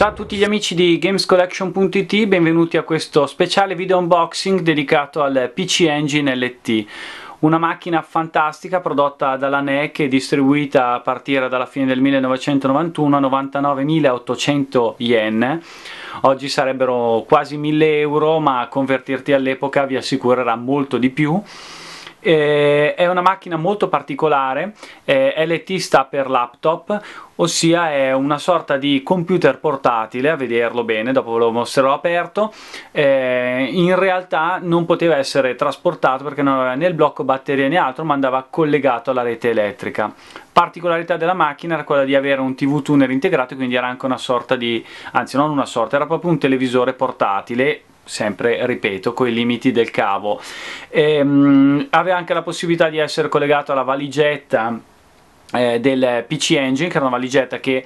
Ciao a tutti gli amici di GamesCollection.it, benvenuti a questo speciale video unboxing dedicato al PC Engine LT, una macchina fantastica prodotta dalla NEC e distribuita a partire dalla fine del 1991 a 99.800 yen. Oggi sarebbero quasi 1.000 euro, ma convertirti all'epoca vi assicurerà molto di più. È una macchina molto particolare, LT sta per laptop, ossia è una sorta di computer portatile, a vederlo bene, dopo ve lo mostrerò aperto. In realtà non poteva essere trasportato perché non aveva né il blocco batteria né altro, ma andava collegato alla rete elettrica. Particolarità della macchina era quella di avere un TV tuner integrato, quindi era anche una sorta di, anzi non una sorta, era proprio un televisore portatile, sempre, ripeto, con i limiti del cavo. Aveva anche la possibilità di essere collegato alla valigetta del PC Engine, che era una valigetta che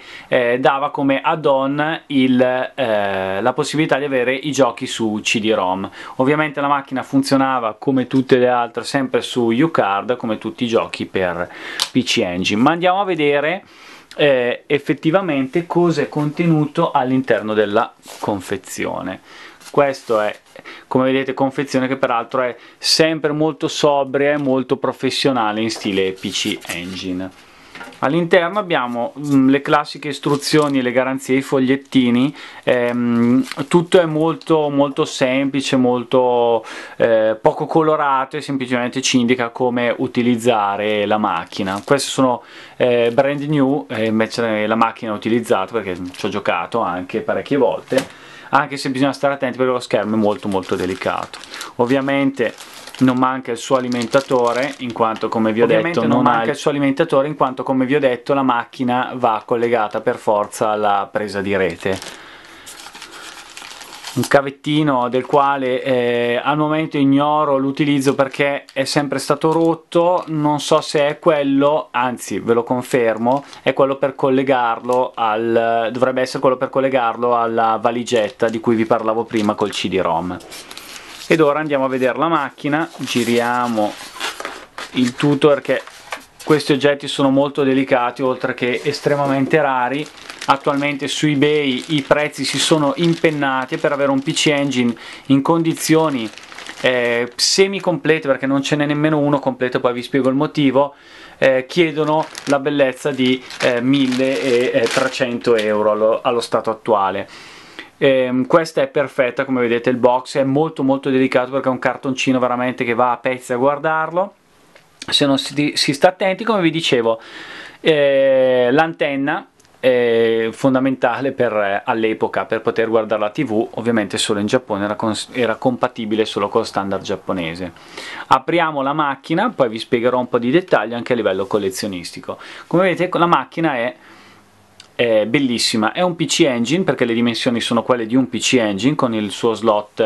dava come add-on la possibilità di avere i giochi su CD-ROM. Ovviamente la macchina funzionava come tutte le altre sempre su U-Card, come tutti i giochi per PC Engine, ma andiamo a vedere effettivamente cosa è contenuto all'interno della confezione. Questo è, come vedete, confezione che peraltro è sempre molto sobria e molto professionale in stile PC Engine. All'interno abbiamo le classiche istruzioni, le garanzie, i fogliettini. Tutto è molto semplice, molto poco colorato, e semplicemente ci indica come utilizzare la macchina. Queste sono brand new, invece la macchina ho utilizzato perché ci ho giocato anche parecchie volte, anche se bisogna stare attenti perché lo schermo è molto delicato. Ovviamente non manca il suo alimentatore, in quanto, come vi ho detto, la macchina va collegata per forza alla presa di rete. Un cavettino del quale al momento ignoro l'utilizzo perché è sempre stato rotto, non so se è quello, anzi ve lo confermo, è quello per collegarlo dovrebbe essere quello per collegarlo alla valigetta di cui vi parlavo prima col CD-ROM. Ed ora andiamo a vedere la macchina, giriamo il tutto perché questi oggetti sono molto delicati oltre che estremamente rari. Attualmente su eBay i prezzi si sono impennati per avere un PC Engine in condizioni semi complete, perché non ce n'è nemmeno uno completo, poi vi spiego il motivo. Chiedono la bellezza di 1.300 euro allo stato attuale. Questa è perfetta, come vedete il box è molto delicato perché è un cartoncino veramente che va a pezzi a guardarlo se non si sta attenti. Come vi dicevo, l'antenna fondamentale all'epoca per poter guardare la TV, ovviamente solo in Giappone era compatibile solo con lo standard giapponese. Apriamo la macchina, poi vi spiegherò un po' di dettagli anche a livello collezionistico. Come vedete la macchina è bellissima, è un PC Engine perché le dimensioni sono quelle di un PC Engine con il suo slot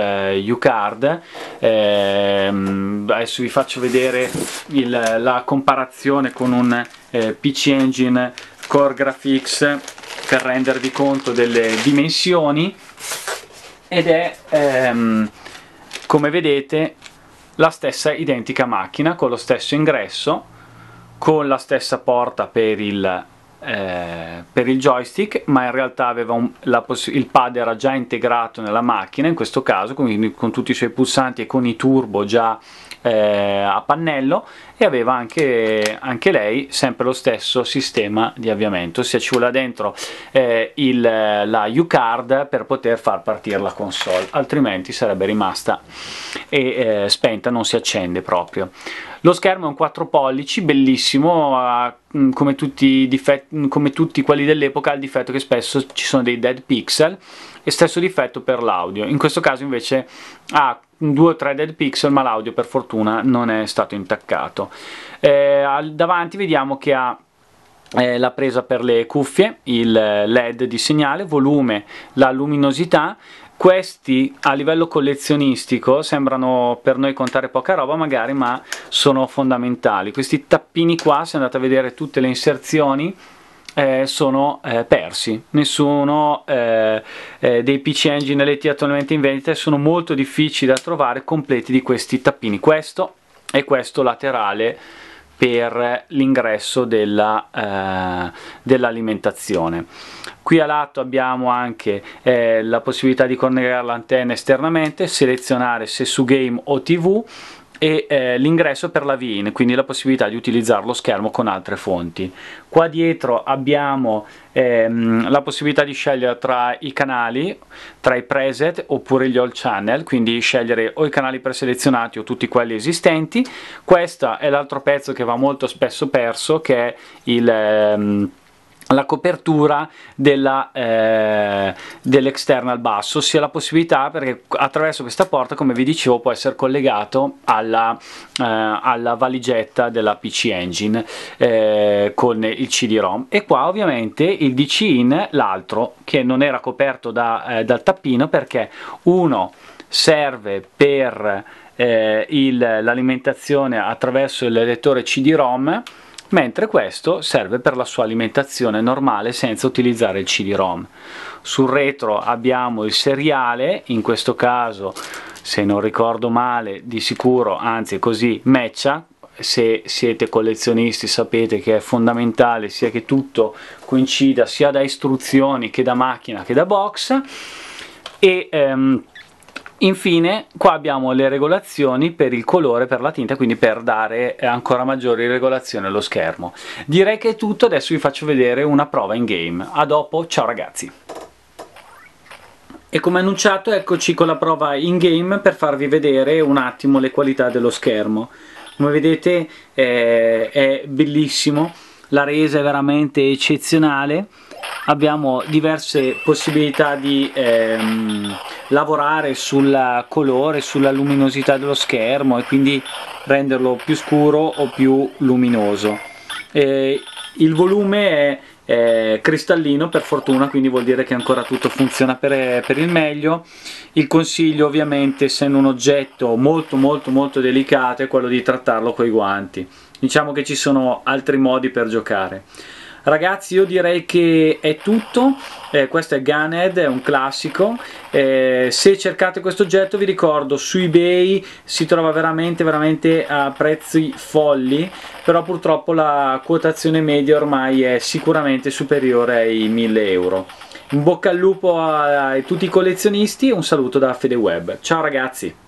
U-Card. Adesso vi faccio vedere la comparazione con un PC Engine Core Graphics per rendervi conto delle dimensioni, ed è come vedete la stessa identica macchina con lo stesso ingresso, con la stessa porta per il joystick, ma in realtà aveva il pad era già integrato nella macchina in questo caso, quindi con tutti i suoi pulsanti e con i turbo già a pannello, e aveva anche lei sempre lo stesso sistema di avviamento, ossia ci vuole dentro la U-Card per poter far partire la console, altrimenti sarebbe rimasta spenta, non si accende proprio. Lo schermo è un 4 pollici, bellissimo, come tutti quelli dell'epoca ha il difetto che spesso ci sono dei dead pixel, e stesso difetto per l'audio. In questo caso invece ha 2 o 3 dead pixel, ma l'audio per fortuna non è stato intaccato. Davanti vediamo che ha la presa per le cuffie, il LED di segnale, volume, la luminosità. Questi a livello collezionistico sembrano per noi contare poca roba magari, ma sono fondamentali. Questi tappini qua, se andate a vedere tutte le inserzioni, sono persi, nessuno dei PC Engine LT attualmente in vendita, sono molto difficili da trovare completi di questi tappini, questo e questo laterale per l'ingresso dell'alimentazione. Qui a lato abbiamo anche la possibilità di collegare l'antenna esternamente, selezionare se su game o TV, e l'ingresso per la VIN, quindi la possibilità di utilizzare lo schermo con altre fonti. Qua dietro abbiamo la possibilità di scegliere tra i canali, tra i preset oppure gli all channel, quindi scegliere o i canali preselezionati o tutti quelli esistenti. Questo è l'altro pezzo che va molto spesso perso, che è la copertura dell'esterna al basso, ossia la possibilità, perché attraverso questa porta, come vi dicevo, può essere collegato alla valigetta della PC Engine con il CD-ROM. E qua ovviamente il DC-IN, l'altro, che non era coperto dal tappino, perché uno serve per l'alimentazione attraverso il lettore CD-ROM, mentre questo serve per la sua alimentazione normale senza utilizzare il CD-ROM. Sul retro abbiamo il seriale, in questo caso, se non ricordo male, di sicuro, anzi così, matcha. Se siete collezionisti sapete che è fondamentale sia che tutto coincida sia da istruzioni che da macchina che da box. E infine qua abbiamo le regolazioni per il colore, per la tinta, quindi per dare ancora maggiori regolazioni allo schermo. Direi che è tutto, adesso vi faccio vedere una prova in game. A dopo, ciao ragazzi! E come annunciato, eccoci con la prova in game per farvi vedere un attimo le qualità dello schermo. Come vedete è bellissimo, la resa è veramente eccezionale. Abbiamo diverse possibilità di lavorare sul colore, sulla luminosità dello schermo e quindi renderlo più scuro o più luminoso. Il volume è cristallino per fortuna, quindi vuol dire che ancora tutto funziona per il meglio. Il consiglio ovviamente, essendo un oggetto molto delicato, è quello di trattarlo coi guanti. Diciamo che ci sono altri modi per giocare. Ragazzi, io direi che è tutto. Questo è Gunhead, è un classico. Se cercate questo oggetto, vi ricordo, su eBay si trova veramente a prezzi folli, però purtroppo la quotazione media ormai è sicuramente superiore ai 1000 euro. In bocca al lupo a tutti i collezionisti e un saluto da FedeWeb. Ciao ragazzi!